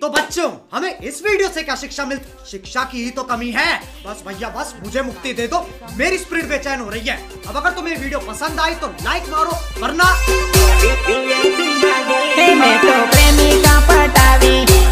तो बच्चों हमें इस वीडियो से क्या शिक्षा मिलती? शिक्षा की ही तो कमी है। बस भैया बस मुझे मुक्ति दे दो, मेरी स्पिरिट बेचैन हो रही है। अब अगर तुम्हें वीडियो पसंद आई तो लाइक मारो, वरना